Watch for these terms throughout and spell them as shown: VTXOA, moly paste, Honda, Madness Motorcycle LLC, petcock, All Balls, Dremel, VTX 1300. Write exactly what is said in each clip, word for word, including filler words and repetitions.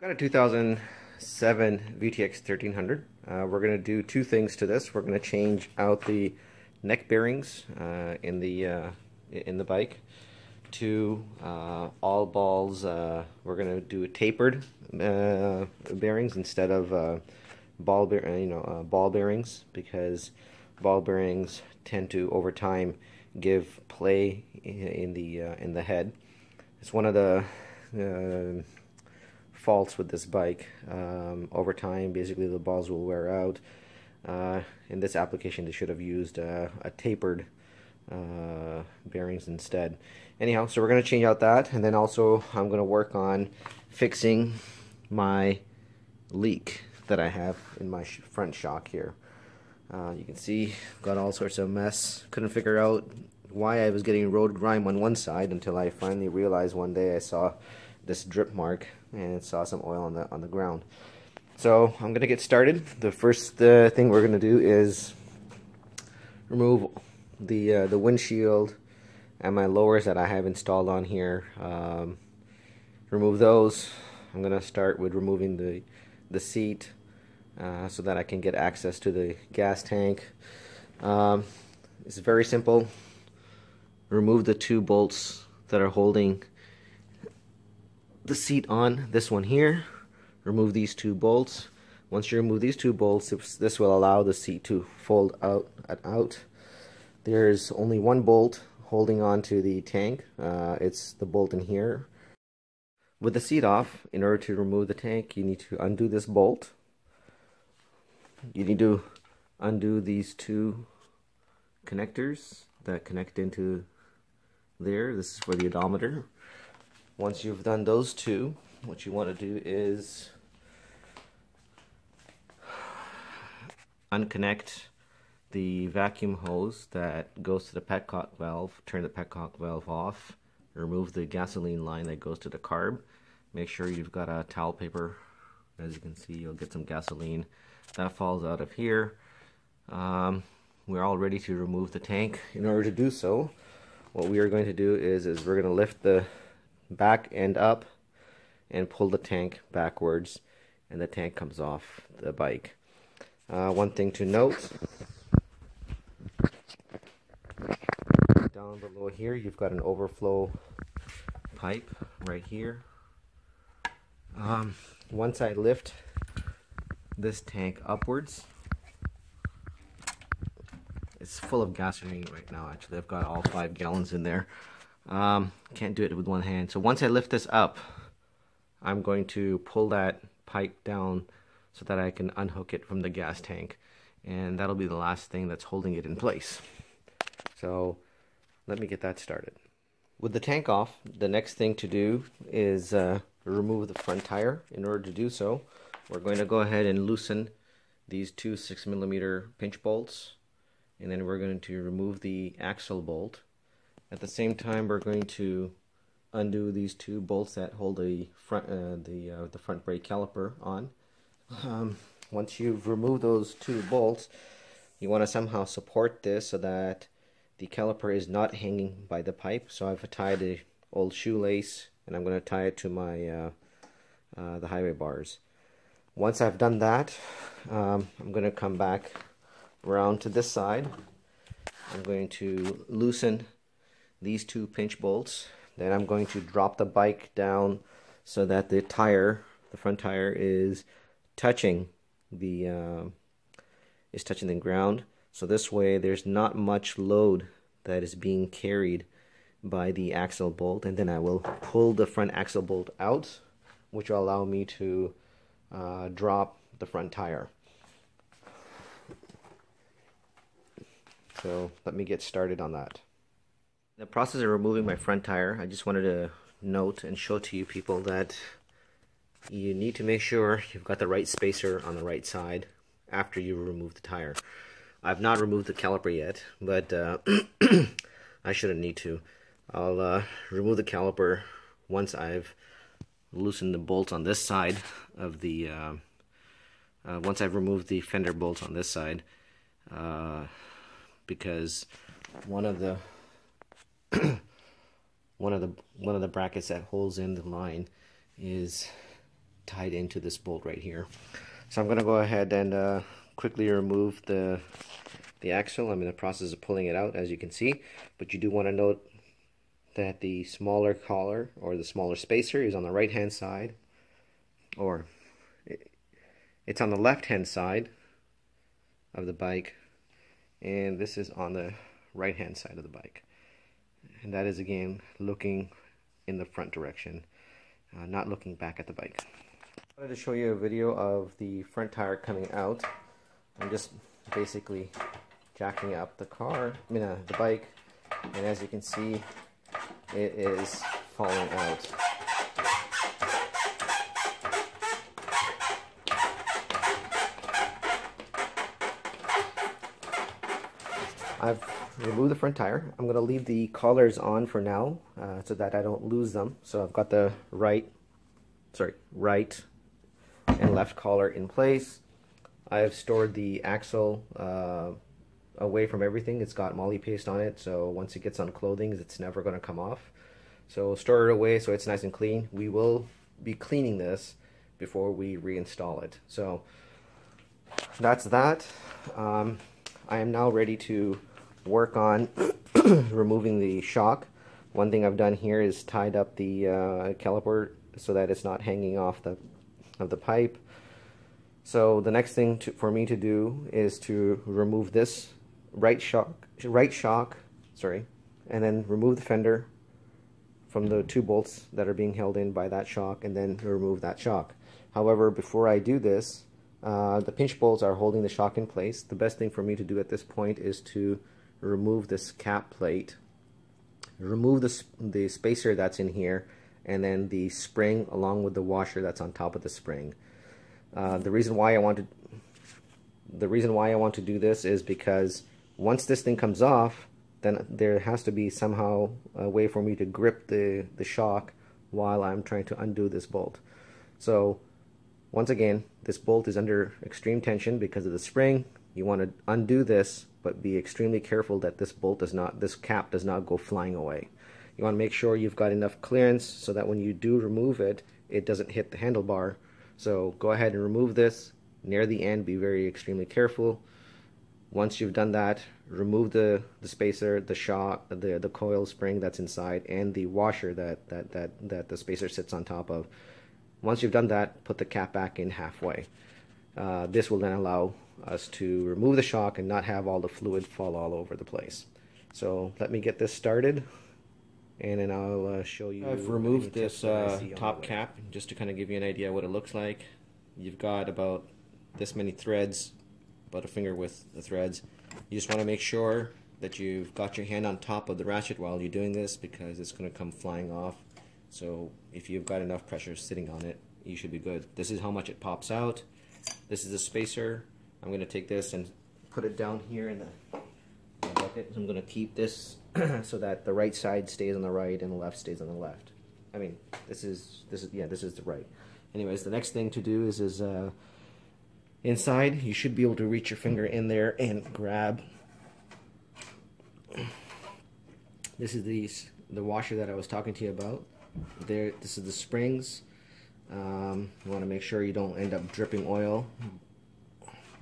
Got a two thousand seven V T X thirteen hundred. Uh, we're going to do two things to this. We're going to change out the neck bearings uh, in the uh, in the bike to uh, All Balls. Uh, we're going to do a tapered uh, bearings instead of uh, ball bear you know uh, ball bearings, because ball bearings tend to over time give play in, in the uh, in the head. It's one of the uh, faults with this bike. Um, over time, basically the balls will wear out. Uh, in this application, they should have used uh, a tapered uh, bearings instead. Anyhow, so we're going to change out that, and then also I'm going to work on fixing my leak that I have in my sh front shock here. Uh, you can see I've got all sorts of mess. Couldn't figure out why I was getting road grime on one side until I finally realized one day I saw this drip mark and saw some oil on the on the ground. So I'm gonna get started. The first uh, thing we're gonna do is remove the uh, the windshield and my lowers that I have installed on here. Um, remove those. I'm gonna start with removing the the seat uh, so that I can get access to the gas tank. Um, it's very simple. Remove the two bolts that are holding the seat on this one here. Remove these two bolts. Once you remove these two bolts, this will allow the seat to fold out and out. There's only one bolt holding on to the tank. Uh, it's the bolt in here. With the seat off, in order to remove the tank, you need to undo this bolt. You need to undo these two connectors that connect into there. This is for the odometer. Once you've done those two, what you want to do is unconnect the vacuum hose that goes to the petcock valve, turn the petcock valve off, remove the gasoline line that goes to the carb. Make sure you've got a towel paper. As you can see, you'll get some gasoline. That falls out of here. Um, we're all ready to remove the tank. In order to do so, what we are going to do is, is we're going to lift the back end up and pull the tank backwards, and the tank comes off the bike. Uh, one thing to note, down below here you've got an overflow pipe right here. Um, once I lift this tank upwards, it's full of gasoline right now. Actually, I've got all five gallons in there. Um, can't do it with one hand. So once I lift this up, I'm going to pull that pipe down so that I can unhook it from the gas tank, and that'll be the last thing that's holding it in place. So let me get that started. With the tank off, the next thing to do is uh, remove the front tire. In order to do so, we're going to go ahead and loosen these two six millimeter pinch bolts, and then we're going to remove the axle bolt. At the same time, we're going to undo these two bolts that hold the front uh, the uh, the front brake caliper on. Um, once you've removed those two bolts, you want to somehow support this so that the caliper is not hanging by the pipe. So I've tied an old shoelace, and I'm going to tie it to my uh, uh, the highway bars. Once I've done that, um, I'm going to come back around to this side. I'm going to loosen these two pinch bolts. Then I'm going to drop the bike down so that the tire, the front tire, is touching the uh, is touching the ground. So this way, there's not much load that is being carried by the axle bolt. And then I will pull the front axle bolt out, which will allow me to uh, drop the front tire. So let me get started on that. The process of removing my front tire, I just wanted to note and show to you people that you need to make sure you've got the right spacer on the right side after you remove the tire. I've not removed the caliper yet, but uh, I shouldn't need to. I'll uh, remove the caliper once I've loosened the bolts on this side of the, uh, uh, once I've removed the fender bolts on this side, uh, because one of the one of the one of the brackets that holds in the line is tied into this bolt right here. So I'm going to go ahead and uh, quickly remove the the axle. I'm in the process of pulling it out, as you can see, but you do want to note that the smaller collar or the smaller spacer is on the right hand side, or it's on the left hand side of the bike, and this is on the right hand side of the bike, and that is again looking in the front direction, uh, not looking back at the bike. I wanted to show you a video of the front tire coming out. I'm just basically jacking up the car, I mean uh, the bike, and as you can see, it is falling out. I've removed the front tire. I'm going to leave the collars on for now, uh, so that I don't lose them. So I've got the right, sorry, right and left collar in place. I've stored the axle uh, away from everything. It's got MOLLE paste on it, so once it gets on clothing, it's never going to come off. So store it away so it's nice and clean. We will be cleaning this before we reinstall it. So that's that. Um, I am now ready to work on removing the shock. One thing I've done here is tied up the uh, caliper so that it's not hanging off the of the pipe. So the next thing to, for me to do is to remove this right shock, right shock, sorry, and then remove the fender from the two bolts that are being held in by that shock, and then remove that shock. However, before I do this, uh, the pinch bolts are holding the shock in place. The best thing for me to do at this point is to remove this cap plate, remove the, the spacer that's in here, and then the spring along with the washer that's on top of the spring. Uh, the reason why I want to the reason why I want to do this is because once this thing comes off, then there has to be somehow a way for me to grip the the shock while I'm trying to undo this bolt. So once again, this bolt is under extreme tension because of the spring. You want to undo this, but be extremely careful that this bolt does not, this cap does not go flying away. You want to make sure you've got enough clearance so that when you do remove it, it doesn't hit the handlebar. So go ahead and remove this near the end. Be very extremely careful. Once you've done that, remove the, the spacer, the shock, the, the coil spring that's inside, and the washer that, that, that, that the spacer sits on top of. Once you've done that, put the cap back in halfway. Uh, this will then allow us to remove the shock and not have all the fluid fall all over the place. So let me get this started, and then I'll uh, show you. I've removed this uh, top cap just to kind of give you an idea what it looks like. You've got about this many threads, about a finger width of threads. You just want to make sure that you've got your hand on top of the ratchet while you're doing this, because it's going to come flying off. So if you've got enough pressure sitting on it, you should be good. This is how much it pops out. This is the spacer. I'm going to take this and put it down here in the bucket. I'm going to keep this so that the right side stays on the right and the left stays on the left. I mean, this is this is yeah, this is the right. Anyways, the next thing to do is is uh, inside. You should be able to reach your finger in there and grab. This is the the washer that I was talking to you about. There, this is the springs. Um, you want to make sure you don't end up dripping oil,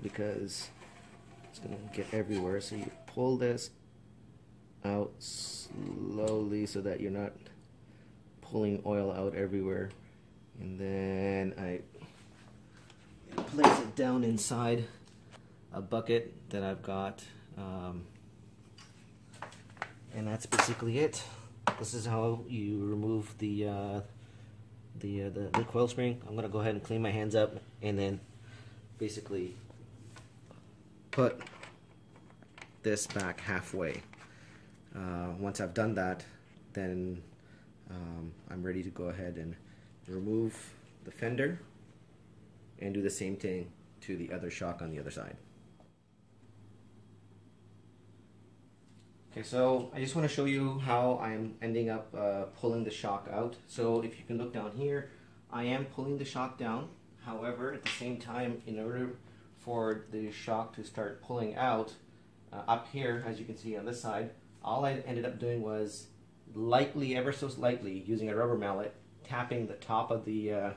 because it's gonna get everywhere. So you pull this out slowly so that you're not pulling oil out everywhere, and then I place it down inside a bucket that I've got, um, and that's basically it. This is how you remove the uh, the, uh, the the coil spring. I'm gonna go ahead and clean my hands up, and then basically put this back halfway. Uh, once I've done that, then um, I'm ready to go ahead and remove the fender and do the same thing to the other shock on the other side. Okay, so I just want to show you how I'm ending up uh, pulling the shock out. So if you can look down here, I am pulling the shock down. However, at the same time, in order for the shock to start pulling out, uh, up here, as you can see on this side, all I ended up doing was lightly, ever so slightly, using a rubber mallet, tapping the top of the uh,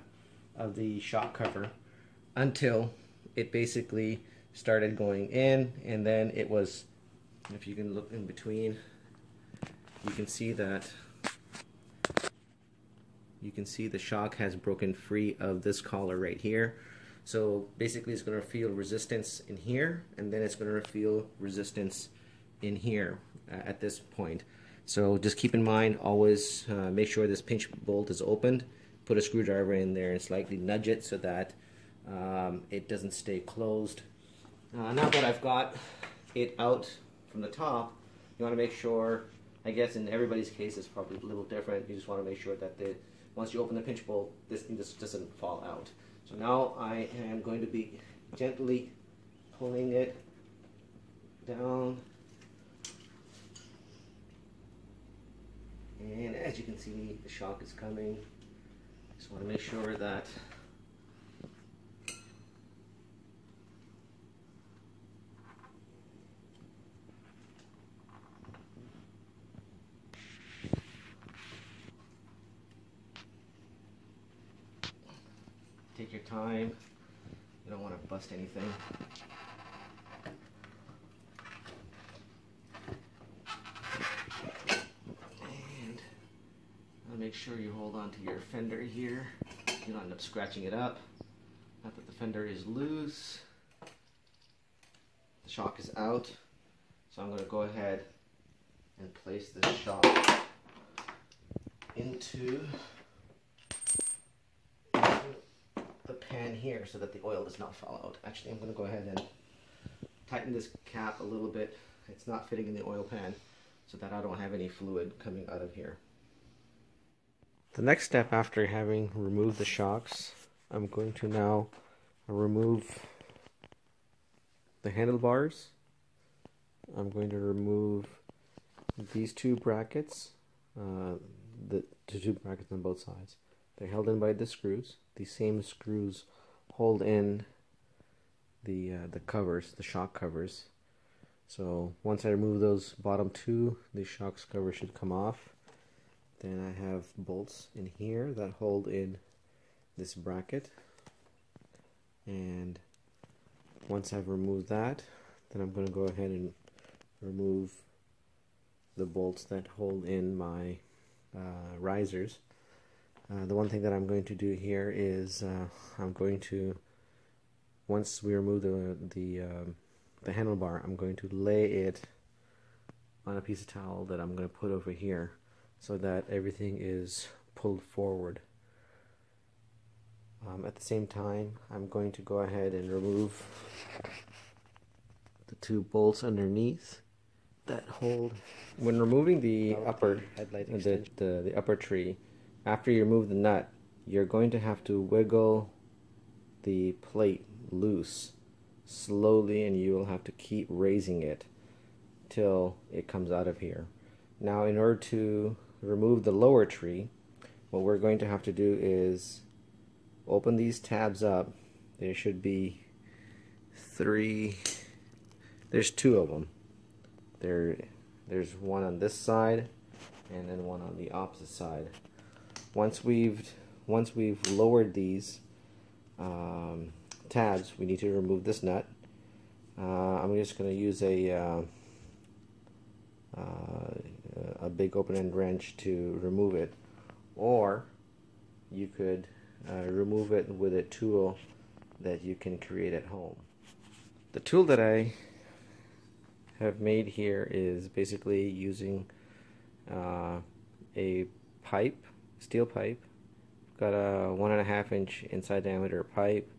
of the shock cover until it basically started going in, and then it was, if you can look in between, you can see that you can see the shock has broken free of this collar right here. So basically it's going to feel resistance in here, and then it's going to feel resistance in here uh, at this point. So just keep in mind, always uh, make sure this pinch bolt is opened, put a screwdriver in there and slightly nudge it so that um, it doesn't stay closed. Uh, now that I've got it out from the top, you want to make sure, I guess in everybody's case it's probably a little different, you just want to make sure that the, once you open the pinch bolt, this thing just doesn't fall out. So now I am going to be gently pulling it down. And as you can see, the shock is coming. Just want to make sure that take your time. You don't want to bust anything. Make sure you hold on to your fender here. You don't end up scratching it up. Not that the fender is loose. The shock is out. So I'm going to go ahead and place this shock into the pan here so that the oil does not fall out. Actually, I'm going to go ahead and tighten this cap a little bit. It's not fitting in the oil pan, so that I don't have any fluid coming out of here. The next step, after having removed the shocks, I'm going to now remove the handlebars. I'm going to remove these two brackets, uh, the two brackets on both sides. They're held in by the screws. These same screws hold in the, uh, the covers, the shock covers. So once I remove those bottom two, the shock cover should come off. Then I have bolts in here that hold in this bracket, and once I've removed that, then I'm going to go ahead and remove the bolts that hold in my uh, risers. Uh, the one thing that I'm going to do here is uh, I'm going to, once we remove the the, um, the handlebar, I'm going to lay it on a piece of towel that I'm going to put over here, so that everything is pulled forward. Um, at the same time, I'm going to go ahead and remove the two bolts underneath that hold. When removing the upper the, the, the upper tree, after you remove the nut, you're going to have to wiggle the plate loose slowly, and you will have to keep raising it till it comes out of here. Now, in order to remove the lower tree, what we're going to have to do is open these tabs up. There should be three, there's two of them. There, there's one on this side and then one on the opposite side. Once we've, once we've lowered these um, tabs, we need to remove this nut. Uh, I'm just going to use a uh, uh, a big open-end wrench to remove it, or you could uh, remove it with a tool that you can create at home. The tool that I have made here is basically using uh, a pipe, steel pipe. I've got a one and a half inch inside diameter pipe.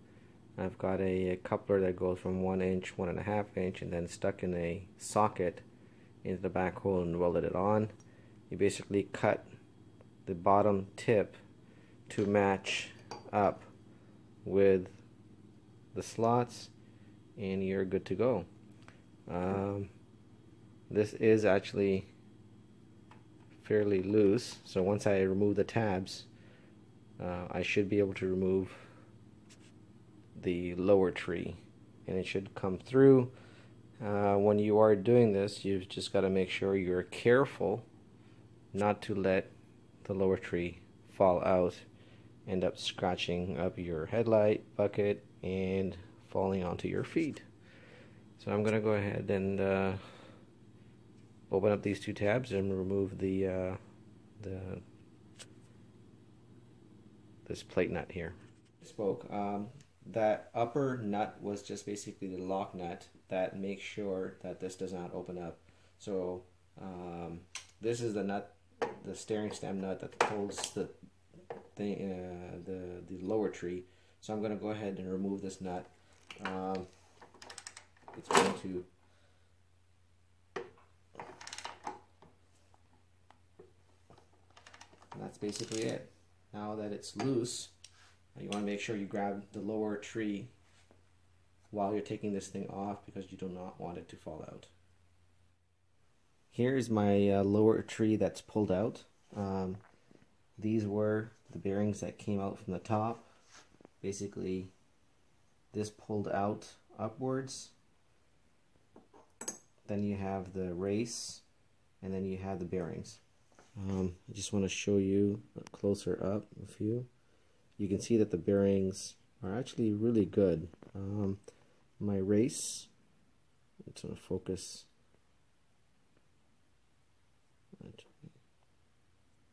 I've got a, a coupler that goes from one inch, one and a half inch, and then stuck in a socket into the back hole and welded it on. You basically cut the bottom tip to match up with the slots, and you're good to go. Um, this is actually fairly loose, so once I remove the tabs, uh, I should be able to remove the lower tree, and it should come through. Uh, when you are doing this, you've just got to make sure you're careful not to let the lower tree fall out end up scratching up your headlight bucket and falling onto your feet. So I'm going to go ahead and uh, open up these two tabs and remove the uh, the this plate nut here. Spoke um, that upper nut was just basically the lock nut that makes sure that this does not open up. So um, this is the nut, the steering stem nut that holds the thing, uh, the the lower tree. So I'm going to go ahead and remove this nut. Um, it's going to and that's basically it. Now that it's loose, you want to make sure you grab the lower tree while you're taking this thing off, because you do not want it to fall out. Here's my uh, lower tree that's pulled out. Um, these were the bearings that came out from the top. Basically, this pulled out upwards. Then you have the race, and then you have the bearings. Um, I just want to show you closer up a few. You can see that the bearings are actually really good. Um, my race, it's going to focus.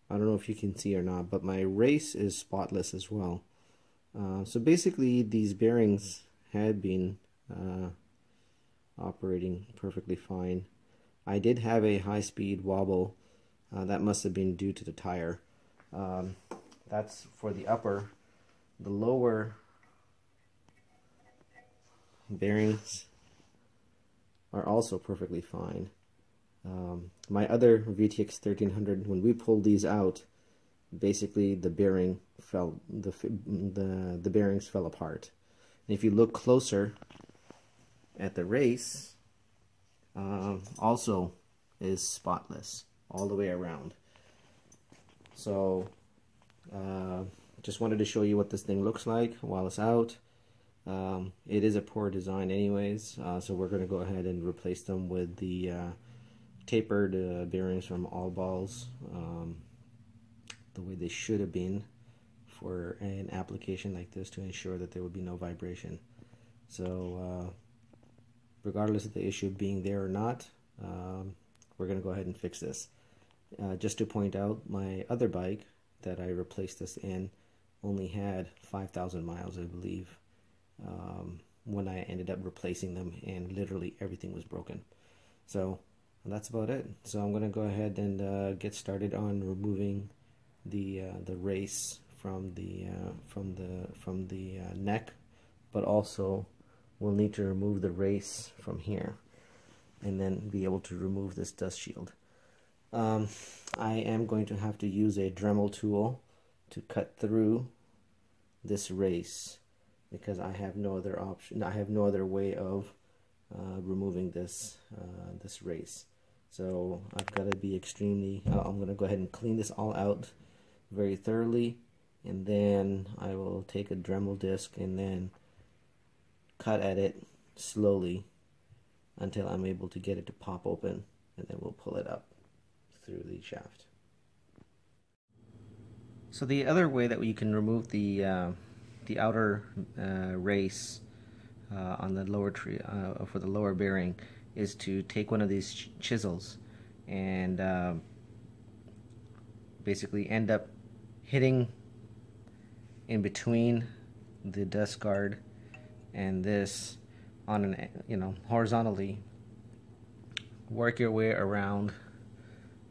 I don't know if you can see or not, but my race is spotless as well. Uh, so basically, these bearings had been uh, operating perfectly fine. I did have a high-speed wobble. Uh, that must have been due to the tire. Um, that's for the upper. The lower bearings are also perfectly fine. Um, my other V T X thirteen hundred, when we pulled these out, basically the bearing fell the the the bearings fell apart. And if you look closer at the race, um, also is spotless all the way around. So uh, just wanted to show you what this thing looks like while it's out. Um, it is a poor design anyways, uh, so we're going to go ahead and replace them with the uh, tapered uh, bearings from All Balls, um, the way they should have been for an application like this, to ensure that there would be no vibration. So uh, regardless of the issue being there or not, um, we're going to go ahead and fix this. Uh, just to point out, my other bike that I replaced this in only had five thousand miles, I believe, um, when I ended up replacing them, and literally everything was broken. So that's about it. So I'm going to go ahead and uh, get started on removing the uh, the race from the uh, from the from the uh, neck, but also we'll need to remove the race from here, and then be able to remove this dust shield. Um, I am going to have to use a Dremel tool to cut through this race, because I have no other option. I have no other way of uh, removing this uh, this race. So I've got to be extremely. Uh, I'm going to go ahead and clean this all out very thoroughly, and then I will take a Dremel disc and then cut at it slowly until I'm able to get it to pop open, and then we'll pull it up through the shaft. So the other way that we can remove the uh, the outer uh, race uh, on the lower tree uh, for the lower bearing is to take one of these ch chisels and uh, basically end up hitting in between the dust guard and this, on an, you know, horizontally. Work your way around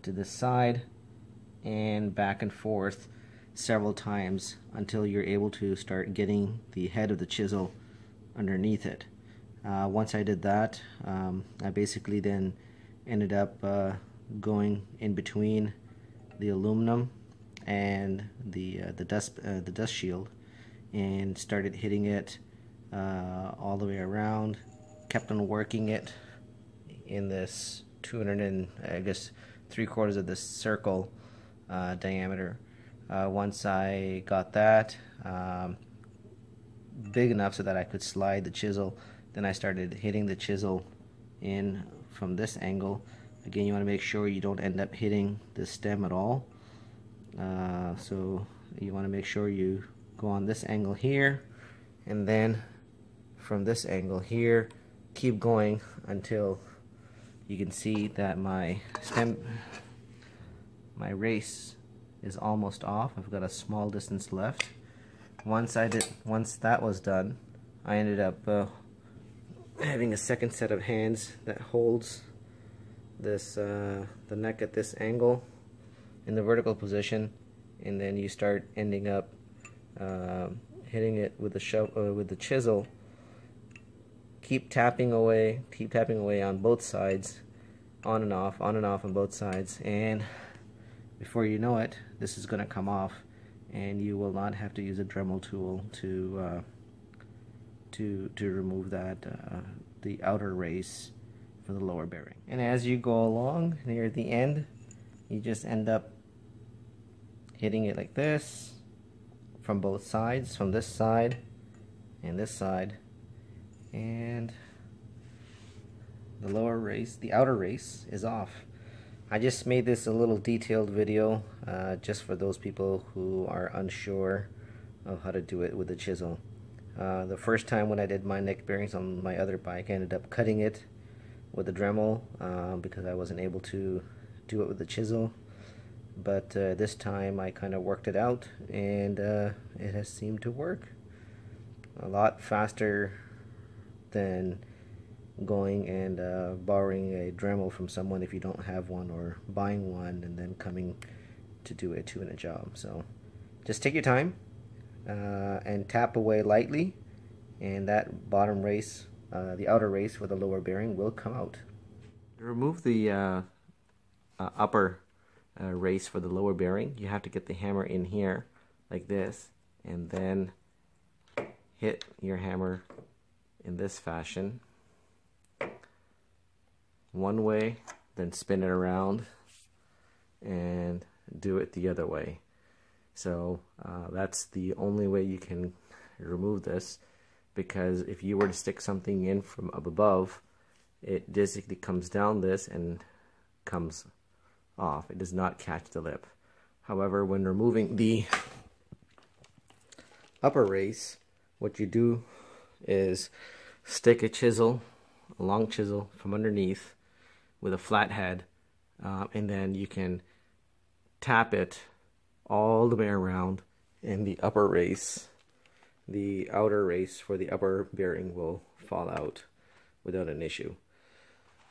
to this side and back and forth several times until you're able to start getting the head of the chisel underneath it. Uh, once I did that, um, I basically then ended up uh, going in between the aluminum and the uh, the dust uh, the dust shield, and started hitting it Uh, all the way around. Kept on working it in this two hundred and I guess three quarters of this circle uh, diameter. Uh, once I got that um, big enough so that I could slide the chisel, then I started hitting the chisel in from this angle. Again, you want to make sure you don't end up hitting the stem at all. Uh, so you want to make sure you go on this angle here, and then from this angle here, keep going until you can see that my stem, my race is almost off. I've got a small distance left. Once I did, once that was done, I ended up uh, having a second set of hands that holds this uh, the neck at this angle in the vertical position, and then you start ending up uh, hitting it with the shovel, uh, with the chisel. Keep tapping away, keep tapping away on both sides, on and off, on and off on both sides, and before you know it, this is going to come off, and you will not have to use a Dremel tool to uh, to to remove that uh, the outer race for the lower bearing. And as you go along near the end, you just end up hitting it like this from both sides, from this side and this side, and the lower race, the outer race, is off. I just made this a little detailed video uh, just for those people who are unsure of how to do it with a chisel. Uh, the first time when I did my neck bearings on my other bike, I ended up cutting it with a Dremel uh, because I wasn't able to do it with a chisel, but uh, this time I kind of worked it out, and uh, it has seemed to work a lot faster than going and uh, borrowing a Dremel from someone if you don't have one, or buying one and then coming to do a two-minute job. So just take your time uh, and tap away lightly, and that bottom race, uh, the outer race for the lower bearing, will come out. Remove the uh, uh, upper uh, race for the lower bearing. You have to get the hammer in here like this, and then hit your hammer in this fashion one way, then spin it around and do it the other way. So uh, that's the only way you can remove this, because if you were to stick something in from up above, it basically comes down this and comes off. It does not catch the lip. However, when removing the upper race, what you do is stick a chisel, a long chisel, from underneath with a flat head, uh, and then you can tap it all the way around, and the upper race, the outer race for the upper bearing, will fall out without an issue.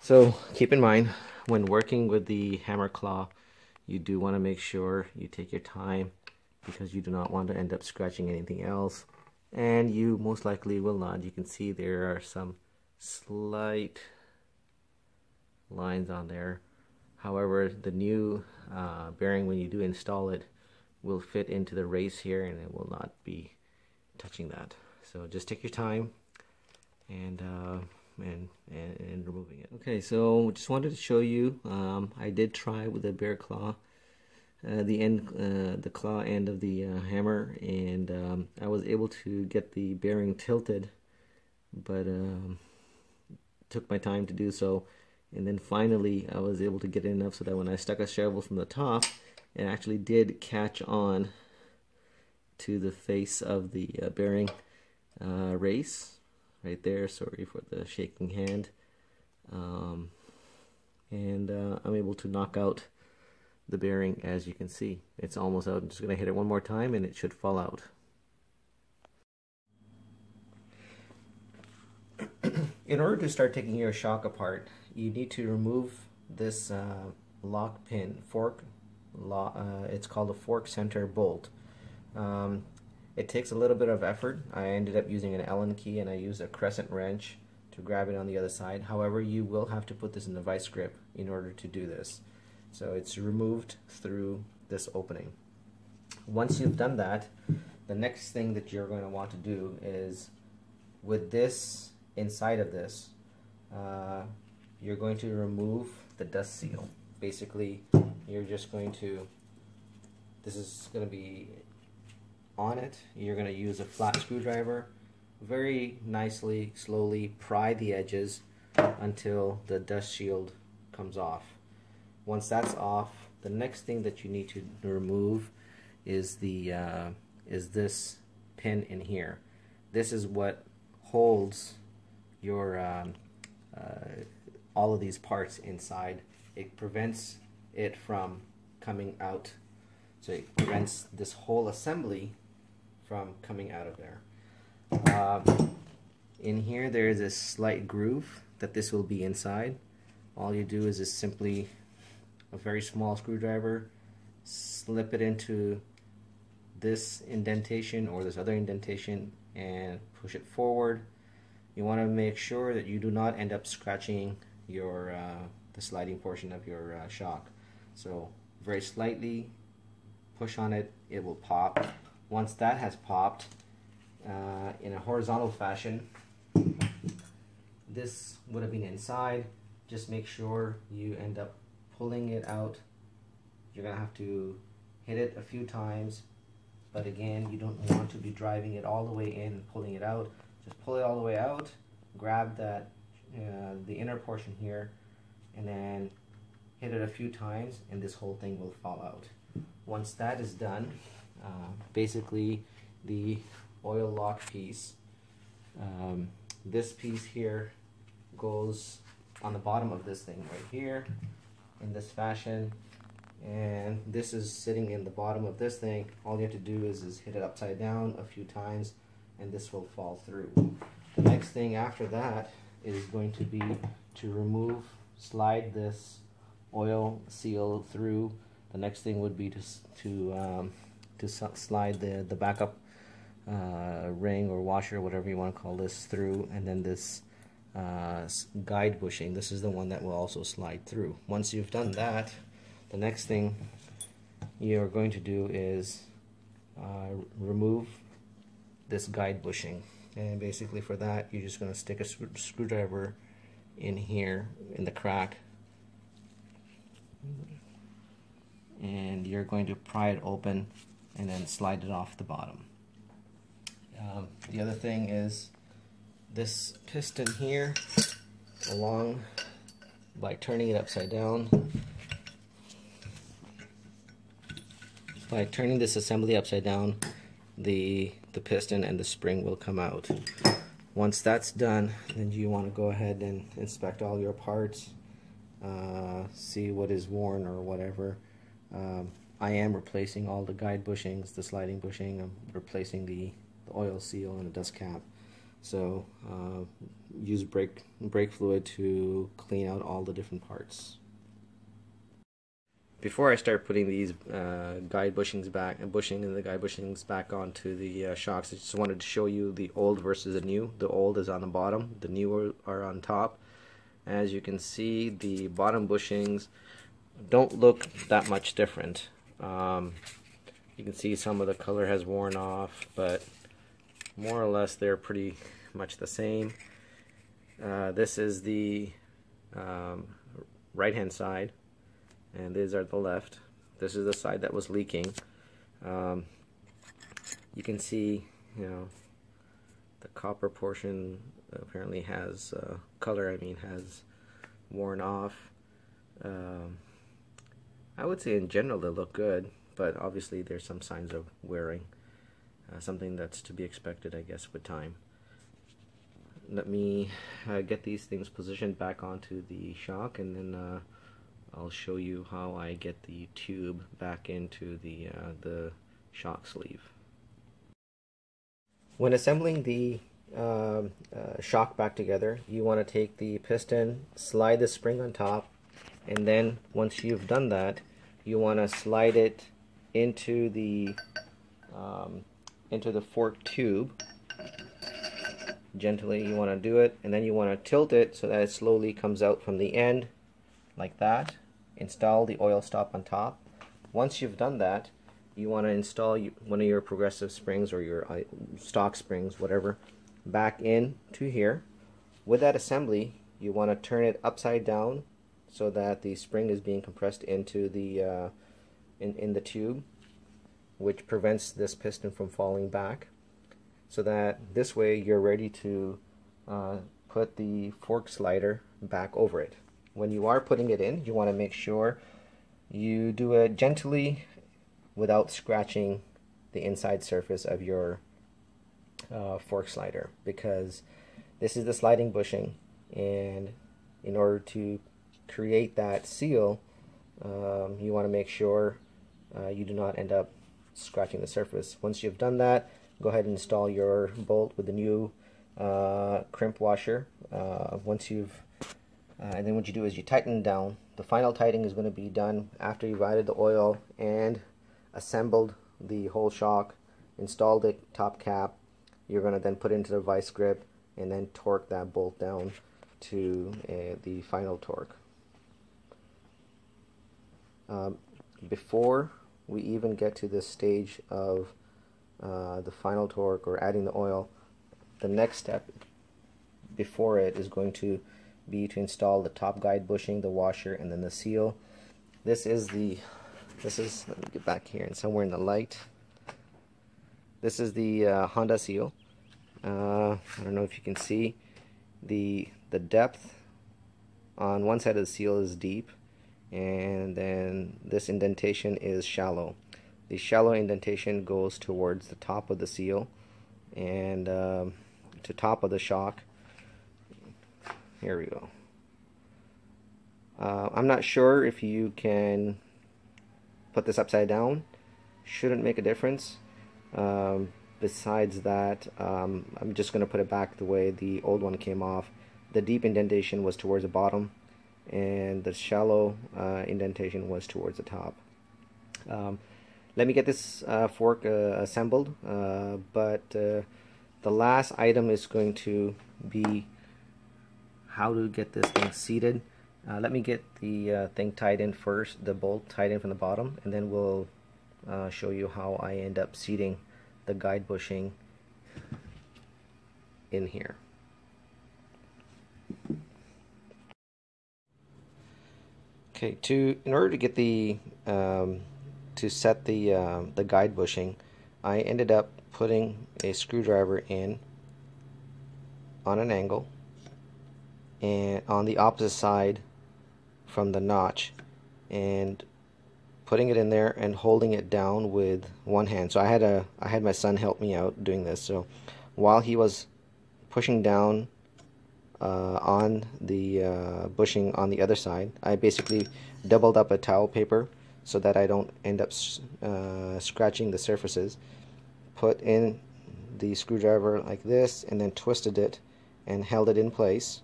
So keep in mind, when working with the hammer claw, you do want to make sure you take your time, because you do not want to end up scratching anything else, and you most likely will not. You can see there are some slight lines on there. However, the new uh, bearing, when you do install it, will fit into the race here, and it will not be touching that. So just take your time and uh, and, and and removing it. Okay, so just wanted to show you. Um, I did try with a bare claw, uh, the end, uh, the claw end of the uh, hammer, and um, I was able to get the bearing tilted, but um, took my time to do so, and then finally I was able to get it enough so that when I stuck a shovel from the top, it actually did catch on to the face of the uh, bearing uh, race right there. Sorry for the shaking hand. Um, and uh, I'm able to knock out the bearing. As you can see, it's almost out. I'm just going to hit it one more time and it should fall out. In order to start taking your shock apart, you need to remove this uh, lock pin, fork, lock, uh, it's called a fork center bolt. Um, it takes a little bit of effort. I ended up using an Allen key, and I used a crescent wrench to grab it on the other side. However, you will have to put this in the vice grip in order to do this. So it's removed through this opening. Once you've done that, the next thing that you're going to want to do is, with this inside of this, uh, you're going to remove the dust seal. Basically, you're just going to, this is going to be on it, you're going to use a flat screwdriver, very nicely, slowly pry the edges until the dust shield comes off. Once that's off, the next thing that you need to remove is the uh, is this pin in here. This is what holds your um, uh, all of these parts inside. It prevents it from coming out, so it prevents this whole assembly from coming out of there. Um, in here there is a slight groove that this will be inside. All you do is just simply a very small screwdriver, slip it into this indentation or this other indentation and push it forward. You want to make sure that you do not end up scratching your uh, the sliding portion of your uh, shock. So very slightly push on it, it will pop. Once that has popped uh, in a horizontal fashion, this would have been inside. Just make sure you end up pulling it out. You're gonna have to hit it a few times, but again, you don't want to be driving it all the way in and pulling it out. Just pull it all the way out, grab that uh, the inner portion here, and then hit it a few times, and this whole thing will fall out. Once that is done, uh, basically the oil lock piece, um, this piece here goes on the bottom of this thing right here in this fashion, and this is sitting in the bottom of this thing. All you have to do is, is hit it upside down a few times and this will fall through. The next thing after that is going to be to remove, slide this oil seal through. The next thing would be to to um, to slide the the backup uh, ring or washer, whatever you want to call this, through, and then this uh, guide bushing. This is the one that will also slide through. Once you've done that, the next thing you're going to do is uh, remove this guide bushing, and basically for that you're just going to stick a sc screwdriver in here in the crack, and you're going to pry it open and then slide it off the bottom. Um, the other thing is this piston here, along by turning it upside down. By turning this assembly upside down, the the piston and the spring will come out. Once that's done, then you want to go ahead and inspect all your parts, uh, see what is worn or whatever. Um, I am replacing all the guide bushings, the sliding bushing. I'm replacing the, the oil seal and the dust cap. So uh, use brake brake fluid to clean out all the different parts. Before I start putting these uh, guide bushings back, and bushing and the guide bushings back onto the uh, shocks, I just wanted to show you the old versus the new. The old is on the bottom, the new are on top. As you can see, the bottom bushings don't look that much different. Um, you can see some of the color has worn off, but more or less they're pretty much the same. Uh, this is the um, right-hand side, and these are the left. This is the side that was leaking. Um, you can see, you know, the copper portion apparently has uh, color. I mean, has worn off. Um, I would say in general they look good, but obviously there's some signs of wearing. Uh, something that's to be expected, I guess, with time. Let me uh, get these things positioned back onto the shock, and then uh, I'll show you how I get the tube back into the uh, the shock sleeve. When assembling the uh, uh, shock back together, you want to take the piston, slide the spring on top, and then once you've done that, you want to slide it into the um, into the fork tube. Gently you want to do it, and then you want to tilt it so that it slowly comes out from the end like that. Install the oil stop on top. Once you've done that, you want to install one of your progressive springs or your stock springs, whatever, back in to here. With that assembly, you want to turn it upside down so that the spring is being compressed into the uh, in, in the tube, which prevents this piston from falling back, so that this way you're ready to uh, put the fork slider back over it. When you are putting it in, you want to make sure you do it gently without scratching the inside surface of your uh, fork slider, because this is the sliding bushing, and in order to create that seal, um, you want to make sure uh, you do not end up scratching the surface. Once you've done that, go ahead and install your bolt with the new uh, crimp washer. Uh, once you've uh, and then what you do is you tighten down. The final tightening is going to be done after you've added the oil and assembled the whole shock, installed the top cap. You're going to then put it into the vice grip and then torque that bolt down to uh, the final torque. Um, before we even get to this stage of uh, the final torque or adding the oil, the next step before it is going to be to install the top guide bushing, the washer, and then the seal. This is the this is let me get back here and somewhere in the light. This is the uh, Honda seal. Uh, I don't know if you can see the the depth on one side of the seal is deep, and then this indentation is shallow. The shallow indentation goes towards the top of the seal and um, to top of the shock. Here we go. Uh, I'm not sure if you can put this upside down. Shouldn't make a difference. Um, besides that, um, I'm just going to put it back the way the old one came off. The deep indentation was towards the bottom, and the shallow uh, indentation was towards the top. Um, let me get this uh, fork uh, assembled, uh, but uh, the last item is going to be how to get this thing seated. Uh, let me get the uh, thing tied in first, the bolt tied in from the bottom, and then we'll uh, show you how I end up seating the guide bushing in here. Okay, to in order to get the um, to set the uh, the guide bushing, I ended up putting a screwdriver in on an angle and on the opposite side from the notch, and putting it in there and holding it down with one hand. So I had a I had my son help me out doing this. So while he was pushing down Uh, on the uh, bushing on the other side, I basically doubled up a towel paper so that I don't end up uh, scratching the surfaces. Put in the screwdriver like this and then twisted it and held it in place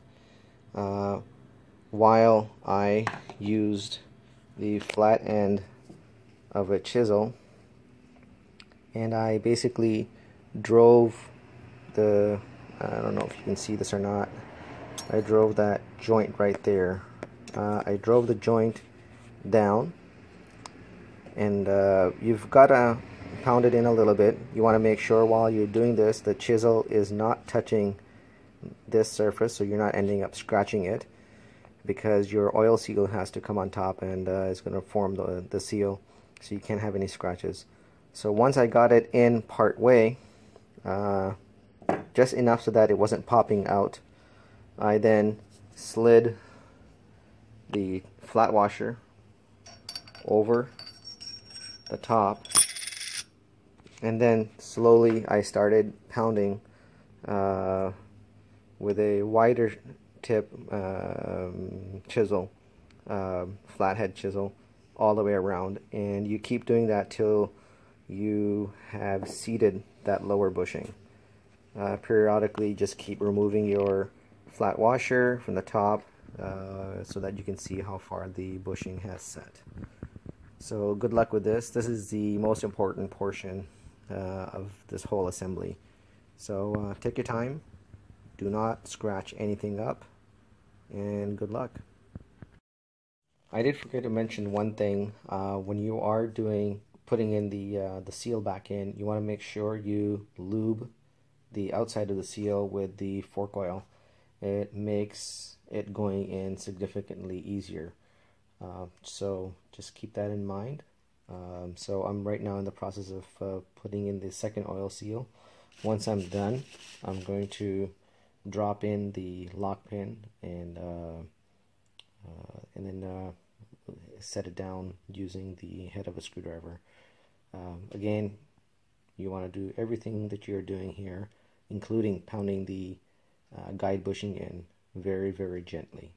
uh, while I used the flat end of a chisel, and I basically drove the, I don't know if you can see this or not, I drove that joint right there. Uh, I drove the joint down, and uh, you've got to pound it in a little bit. You want to make sure while you're doing this the chisel is not touching this surface, so you're not ending up scratching it, because your oil seal has to come on top, and uh, it's going to form the, the seal, so you can't have any scratches. So once I got it in part way, uh, just enough so that it wasn't popping out, I then slid the flat washer over the top, and then slowly I started pounding uh, with a wider tip um, chisel, uh, flathead chisel, all the way around, and you keep doing that till you have seated that lower bushing. Uh, periodically just keep removing your flat washer from the top uh, so that you can see how far the bushing has set. So good luck with this. This is the most important portion uh, of this whole assembly. So uh, take your time, do not scratch anything up, and good luck. I did forget to mention one thing. Uh, when you are doing putting in the, uh, the seal back in, you want to make sure you lube the outside of the seal with the fork oil. It makes it going in significantly easier. Uh, so just keep that in mind. Um, so I'm right now in the process of uh, putting in the second oil seal. Once I'm done, I'm going to drop in the lock pin and uh, uh, and then uh, set it down using the head of a screwdriver. Um, again, you want to do everything that you're doing here, including pounding the uh, guide bushing in very, very gently.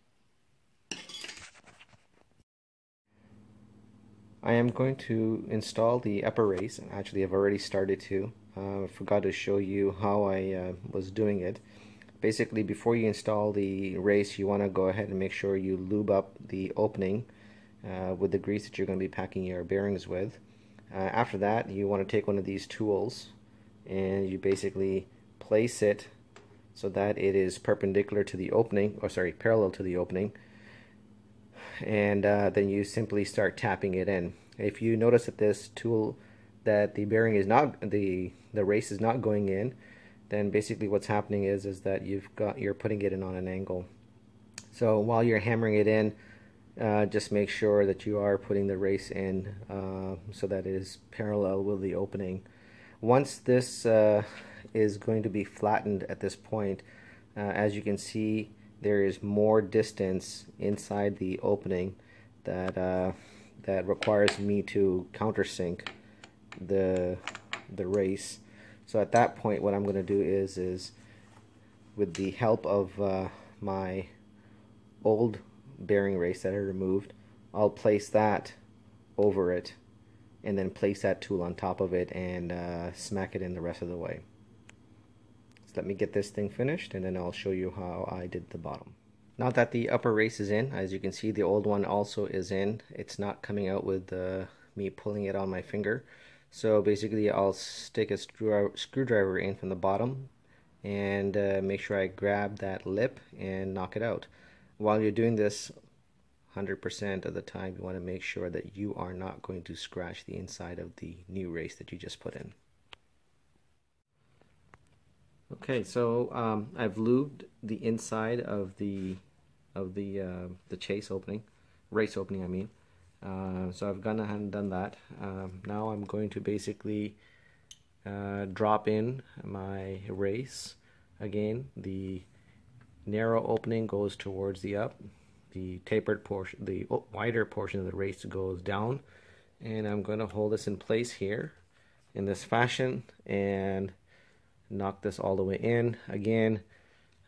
I am going to install the upper race, and actually I've already started to. Uh, I forgot to show you how I uh, was doing it. Basically, before you install the race, you want to go ahead and make sure you lube up the opening uh, with the grease that you're going to be packing your bearings with. Uh, after that, you want to take one of these tools and you basically place it so that it is perpendicular to the opening, or sorry, parallel to the opening, and uh, then you simply start tapping it in. If you notice that this tool, that the bearing is not, the the race is not going in, then basically what's happening is is that you've got, you're putting it in on an angle. So while you're hammering it in, uh, just make sure that you are putting the race in uh, so that it is parallel with the opening. Once this uh, is going to be flattened at this point, uh, as you can see, there is more distance inside the opening that uh, that requires me to countersink the the race. So at that point, what I'm going to do is, is with the help of uh, my old bearing race that I removed, I'll place that over it and then place that tool on top of it and uh, smack it in the rest of the way. So let me get this thing finished and then I'll show you how I did the bottom. Now that the upper race is in, as you can see, the old one also is in. It's not coming out with uh, me pulling it on my finger. So basically, I'll stick a screwdriver in from the bottom and uh, make sure I grab that lip and knock it out. While you're doing this, one hundred percent of the time, you want to make sure that you are not going to scratch the inside of the new race that you just put in. Okay, so um, I've lubed the inside of the of the uh, the chase opening, race opening, I mean. Uh, so I've gone ahead and done that. Um, now I'm going to basically uh, drop in my race. Again, the narrow opening goes towards the up, the tapered portion, the wider portion of the race goes down, and I'm going to hold this in place here in this fashion and knock this all the way in. Again,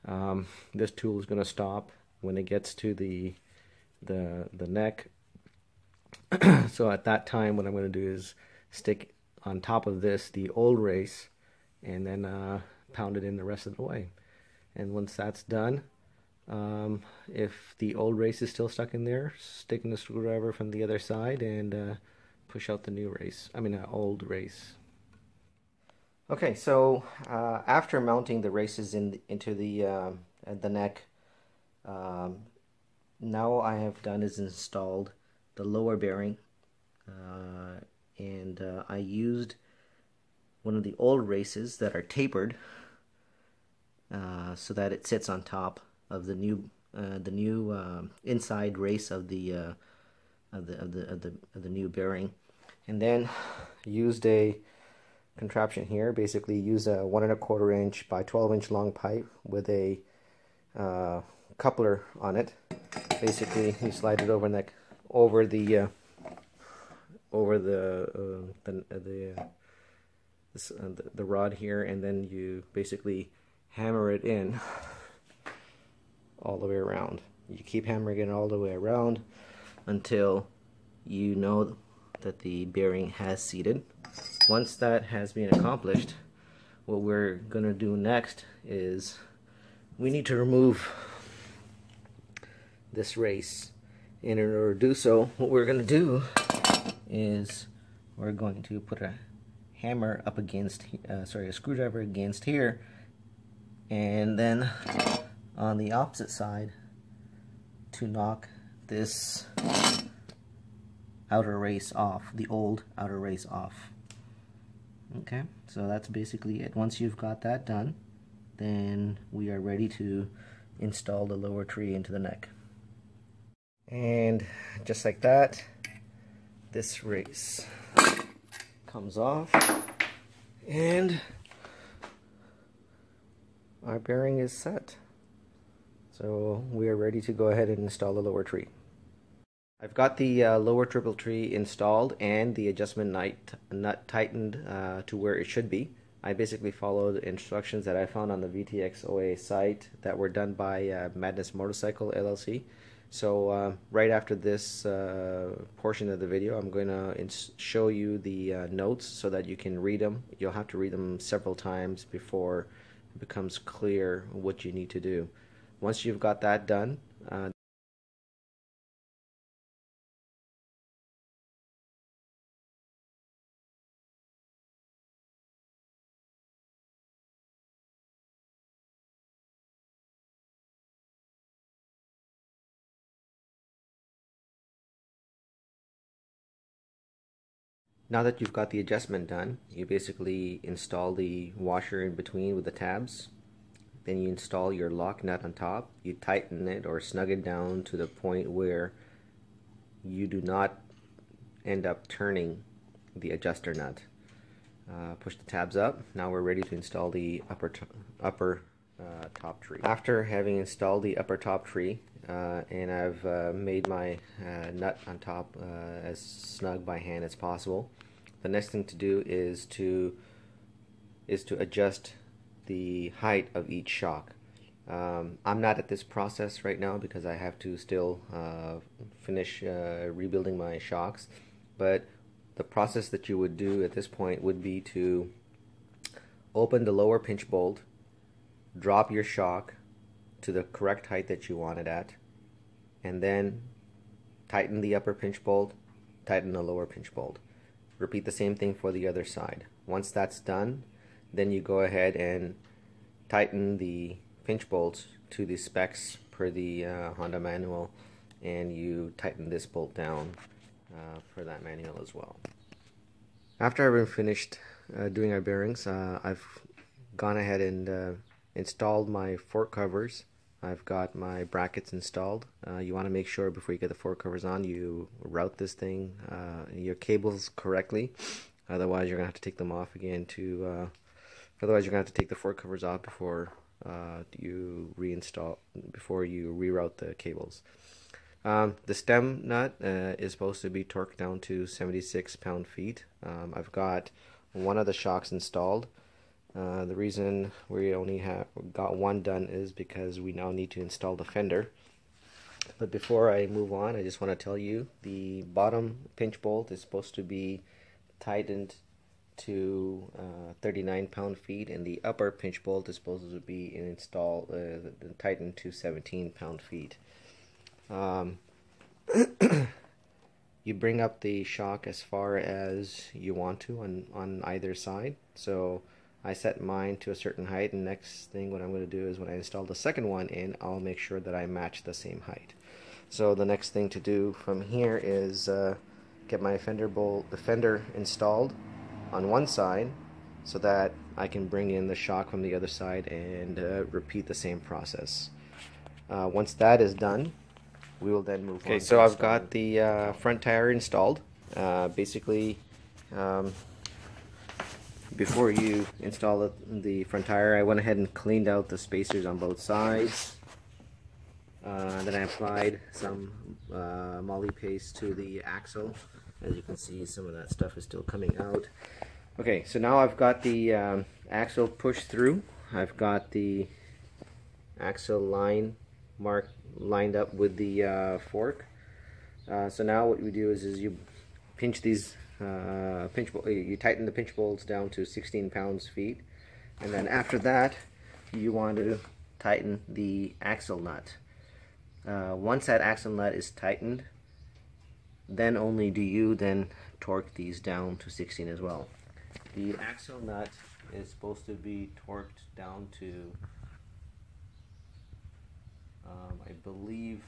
um, this tool is going to stop when it gets to the the the neck. So at that time, what I'm going to do is stick on top of this the old race and then uh, pound it in the rest of the way. And once that's done, um, if the old race is still stuck in there, stick in the screwdriver from the other side and uh, push out the new race, I mean uh, old race. Okay, so uh, after mounting the races in, into the, uh, the neck, um, now I have done is installed the lower bearing, uh, and uh, I used one of the old races that are tapered uh, so that it sits on top of the new uh, the new uh, inside race of the, uh, of the of the of the of the new bearing, and then used a contraption here. Basically, use a one and a quarter inch by twelve inch long pipe with a uh, coupler on it. Basically, you slide it over neck. over the uh, over the uh, the the, uh, this, uh, the the rod here, and then you basically hammer it in all the way around. You keep hammering it all the way around until you know that the bearing has seated. Once that has been accomplished, what we're gonna do next is we need to remove this race. In order to do so, what we're going to do is we're going to put a hammer up against, uh, sorry, a screwdriver against here, and then on the opposite side to knock this outer race off, the old outer race off. Okay, so that's basically it. Once you've got that done, then we are ready to install the lower tree into the neck. And just like that, this race comes off and our bearing is set. So we are ready to go ahead and install the lower tree. I've got the uh, lower triple tree installed and the adjustment nut tightened uh, to where it should be. I basically followed instructions that I found on the V T X O A site that were done by uh, Madness Motorcycle L L C. So uh, right after this uh, portion of the video, I'm going to show you the uh, notes so that you can read them. You'll have to read them several times before it becomes clear what you need to do. Once you've got that done, uh, Now that you've got the adjustment done, you basically install the washer in between with the tabs. Then you install your lock nut on top. You tighten it or snug it down to the point where you do not end up turning the adjuster nut. Uh, push the tabs up. Now we're ready to install the upper, upper uh, top tree. After having installed the upper top tree, Uh, and I've uh, made my uh, nut on top uh, as snug by hand as possible. The next thing to do is to is to adjust the height of each shock. Um, I'm not at this process right now because I have to still uh, finish uh, rebuilding my shocks, but the process that you would do at this point would be to open the lower pinch bolt, drop your shock to the correct height that you want it at, and then tighten the upper pinch bolt, tighten the lower pinch bolt. Repeat the same thing for the other side. Once that's done, then you go ahead and tighten the pinch bolts to the specs per the uh, Honda manual, and you tighten this bolt down uh, for that manual as well. After I've been finished uh, doing our bearings, uh, I've gone ahead and uh, installed my fork covers. I've got my brackets installed. Uh, you want to make sure before you get the fork covers on, you route this thing, uh, your cables correctly. Otherwise, you're gonna have to take them off again. To uh, otherwise, you're gonna have to take the fork covers off before uh, you reinstall, before you reroute the cables. Um, the stem nut uh, is supposed to be torqued down to seventy-six pound-feet. Um, I've got one of the shocks installed. Uh, the reason we only have got one done is because we now need to install the fender. But before I move on, I just want to tell you the bottom pinch bolt is supposed to be tightened to uh, thirty-nine pound-feet, and the upper pinch bolt is supposed to be installed uh, tightened to seventeen pound-feet. Um, you bring up the shock as far as you want to on on either side. So I set mine to a certain height, and next thing what I'm going to do is when I install the second one in, I'll make sure that I match the same height. So the next thing to do from here is uh, get my fender bolt, the fender installed on one side so that I can bring in the shock from the other side and uh, repeat the same process. Uh, once that is done, we will then move on. Okay, so I've got the uh, front tire installed. Uh, basically, um, before you install the front tire, I went ahead and cleaned out the spacers on both sides. Uh, then I applied some uh, moly paste to the axle. As you can see, some of that stuff is still coming out. Okay, so now I've got the um, axle pushed through. I've got the axle line mark lined up with the uh, fork. Uh, so now what we do is, is you pinch these Uh, pinch bolt, you tighten the pinch bolts down to sixteen pounds-feet, and then after that you want to tighten the axle nut. Uh, once that axle nut is tightened, then only do you then torque these down to sixteen as well. The axle nut is supposed to be torqued down to um, I believe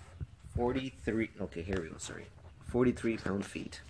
forty-three, okay, here we go, sorry, forty-three pound-feet.